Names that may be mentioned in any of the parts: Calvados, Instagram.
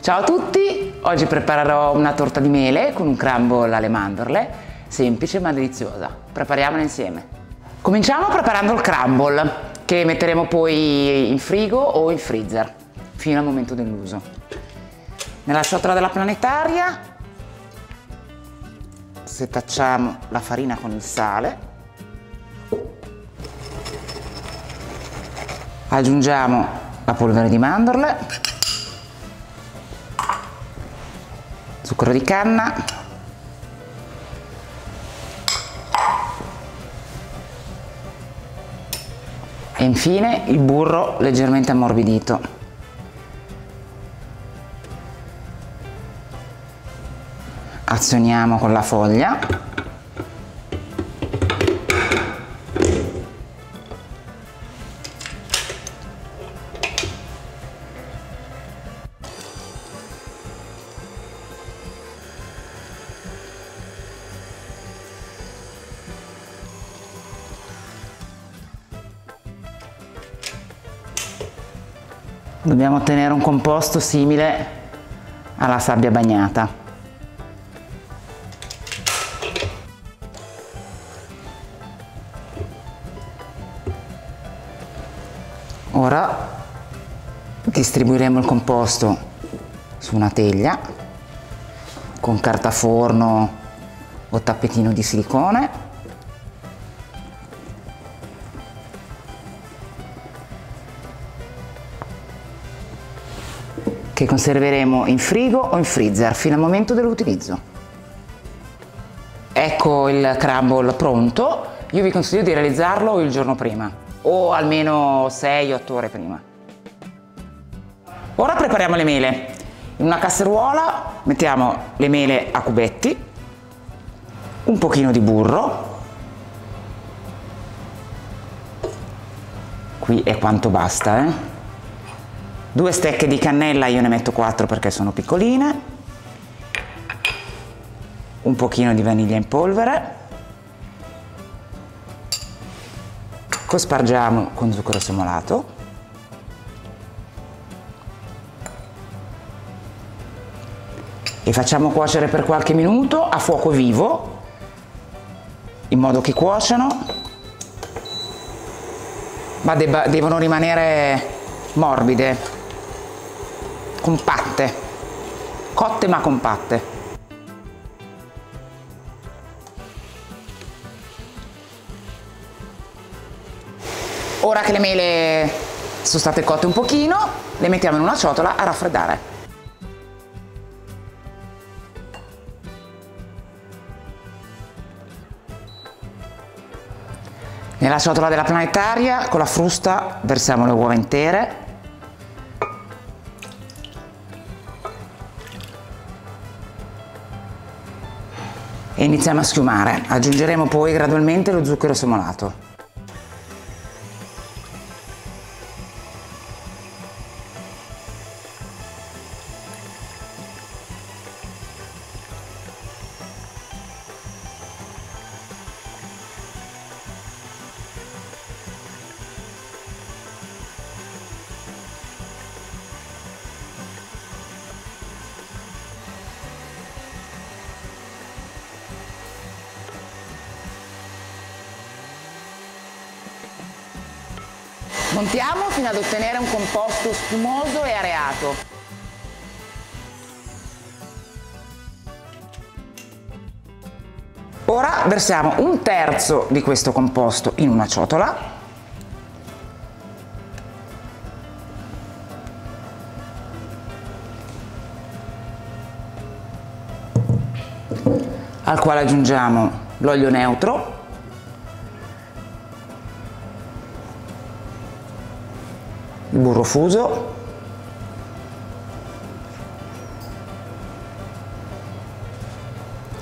Ciao a tutti, oggi preparerò una torta di mele con un crumble alle mandorle, semplice ma deliziosa. Prepariamola insieme. Cominciamo preparando il crumble, che metteremo poi in frigo o in freezer, fino al momento dell'uso. Nella ciotola della planetaria setacciamo la farina con il sale, aggiungiamo la polvere di mandorle, zucchero di canna, e infine il burro leggermente ammorbidito. Azioniamo con la foglia . Dobbiamo ottenere un composto simile alla sabbia bagnata. Ora distribuiremo il composto su una teglia con carta forno o tappetino di silicone. Che conserveremo in frigo o in freezer fino al momento dell'utilizzo. Ecco il crumble pronto. Io vi consiglio di realizzarlo il giorno prima o almeno 6-8 ore prima. Ora prepariamo le mele. In una casseruola mettiamo le mele a cubetti, un pochino di burro. Qui è quanto basta, 2 stecche di cannella, io ne metto 4 perché sono piccoline, un pochino di vaniglia in polvere, cospargiamo con zucchero semolato, e facciamo cuocere per qualche minuto a fuoco vivo, in modo che cuociano, ma devono rimanere morbide, compatte, cotte ma compatte. Ora che le mele sono state cotte un pochino, le mettiamo in una ciotola a raffreddare. Nella ciotola della planetaria, con la frusta, versiamo le uova intere. E iniziamo a schiumare. Aggiungeremo poi gradualmente lo zucchero semolato. Montiamo fino ad ottenere un composto spumoso e areato. Ora versiamo 1/3 di questo composto in una ciotola al quale aggiungiamo l'olio neutro, il burro fuso,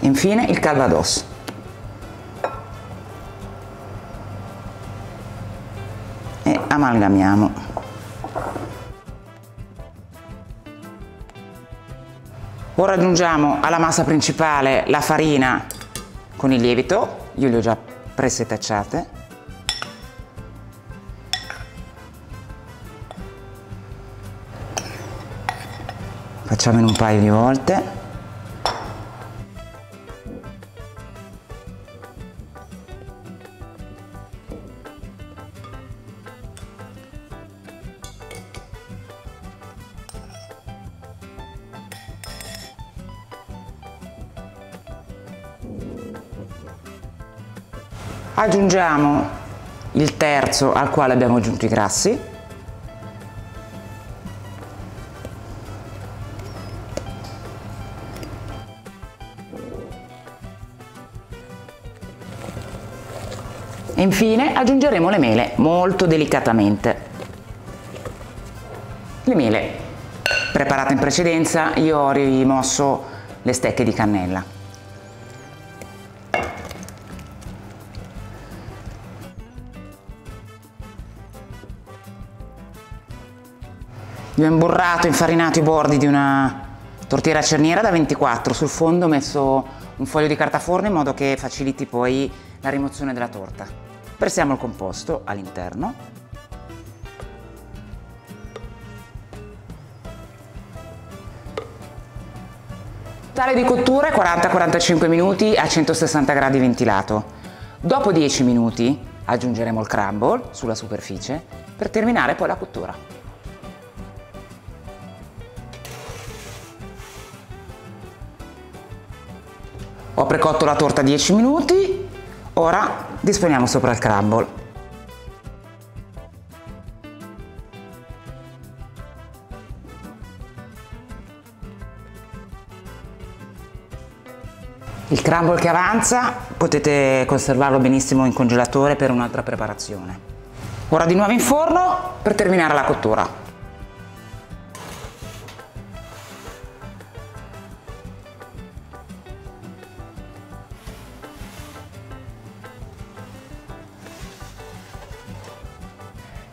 infine il calvados. E amalgamiamo. Ora aggiungiamo alla massa principale la farina Con il lievito, io le ho già presetacciate. Facciamone un paio di volte. Aggiungiamo il terzo al quale abbiamo aggiunto i grassi. E infine aggiungeremo le mele molto delicatamente. Le mele preparate in precedenza, io ho rimosso le stecche di cannella. Io ho imburrato, infarinato i bordi di una tortiera cerniera da 24, sul fondo ho messo un foglio di carta forno in modo che faciliti poi la rimozione della torta. Pressiamo il composto all'interno. Totale di cottura 40-45 minuti a 160 gradi ventilato. Dopo 10 minuti aggiungeremo il crumble sulla superficie per terminare poi la cottura. Ho precotto la torta 10 minuti, ora disponiamo sopra il crumble. Il crumble che avanza potete conservarlo benissimo in congelatore per un'altra preparazione. Ora di nuovo in forno per terminare la cottura.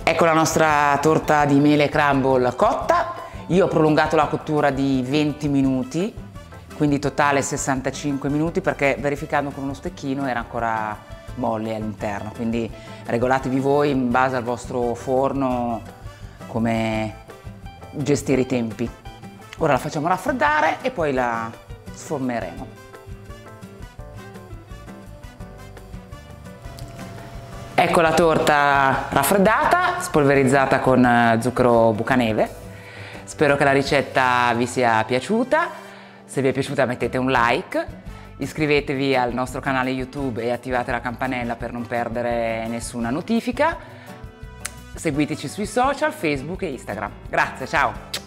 Ecco la nostra torta di mele crumble cotta. Io ho prolungato la cottura di 20 minuti, quindi totale 65 minuti, perché verificando con uno stecchino era ancora molle all'interno, quindi regolatevi voi in base al vostro forno come gestire i tempi. Ora la facciamo raffreddare e poi la sformeremo. Ecco la torta raffreddata, spolverizzata con zucchero bucaneve. Spero che la ricetta vi sia piaciuta. Se vi è piaciuta mettete un like, iscrivetevi al nostro canale YouTube e attivate la campanella per non perdere nessuna notifica. Seguiteci sui social, Facebook e Instagram. Grazie, ciao!